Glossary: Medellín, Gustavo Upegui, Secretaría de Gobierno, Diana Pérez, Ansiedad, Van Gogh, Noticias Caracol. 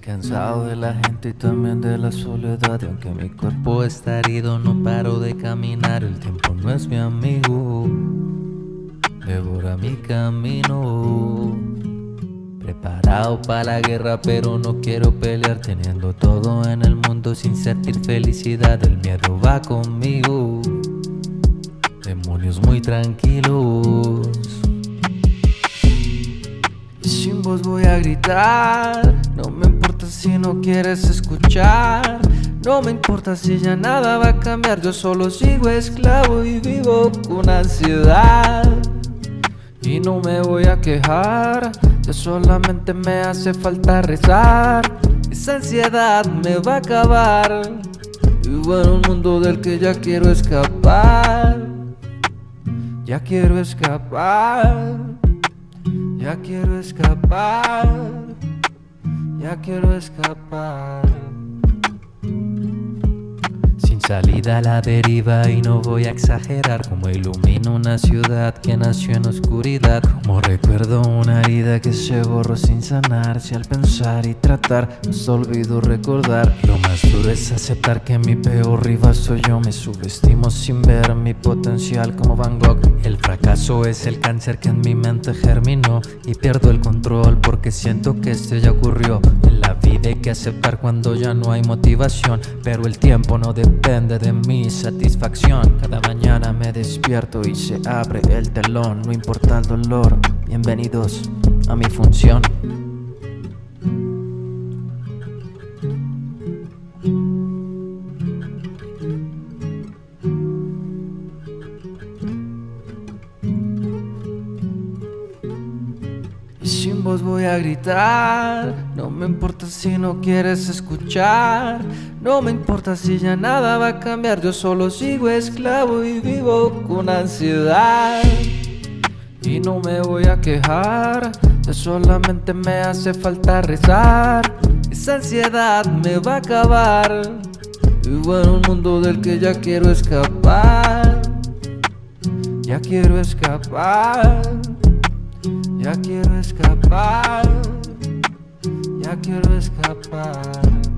Estoy cansado de la gente y también de la soledad. Y aunque mi cuerpo está herido, no paro de caminar. El tiempo no es mi amigo, devora mi camino. Preparado para la guerra, pero no quiero pelear. Teniendo todo en el mundo sin sentir felicidad. El miedo va conmigo, demonios muy tranquilos. Sin voz voy a gritar, no me importa si no quieres escuchar. No me importa si ya nada va a cambiar. Yo solo sigo esclavo y vivo con ansiedad. Y no me voy a quejar, ya solamente me hace falta rezar. Esa ansiedad me va a acabar, vivo en un mundo del que ya quiero escapar. Ya quiero escapar, ya quiero escapar, ya quiero escapar. Salida a la deriva y no voy a exagerar. Como ilumino una ciudad que nació en oscuridad. Como recuerdo una herida que se borró sin sanar. Si al pensar y tratar nos olvido recordar. Lo más duro es aceptar que mi peor rival soy yo. Me subestimo sin ver mi potencial como Van Gogh. El fracaso es el cáncer que en mi mente germinó. Y pierdo el control porque siento que esto ya ocurrió. En la vida hay que aceptar cuando ya no hay motivación. Pero el tiempo no depende de mi satisfacción. Cada mañana me despierto y se abre el telón. No importa el dolor, bienvenidos a mi función. Sin voz voy a gritar, no me importa si no quieres escuchar. No me importa si ya nada va a cambiar. Yo solo sigo esclavo y vivo con ansiedad. Y no me voy a quejar, ya solamente me hace falta rezar. Esa ansiedad me va a acabar, vivo en un mundo del que ya quiero escapar. Ya quiero escapar, ya quiero escapar, ya quiero escapar.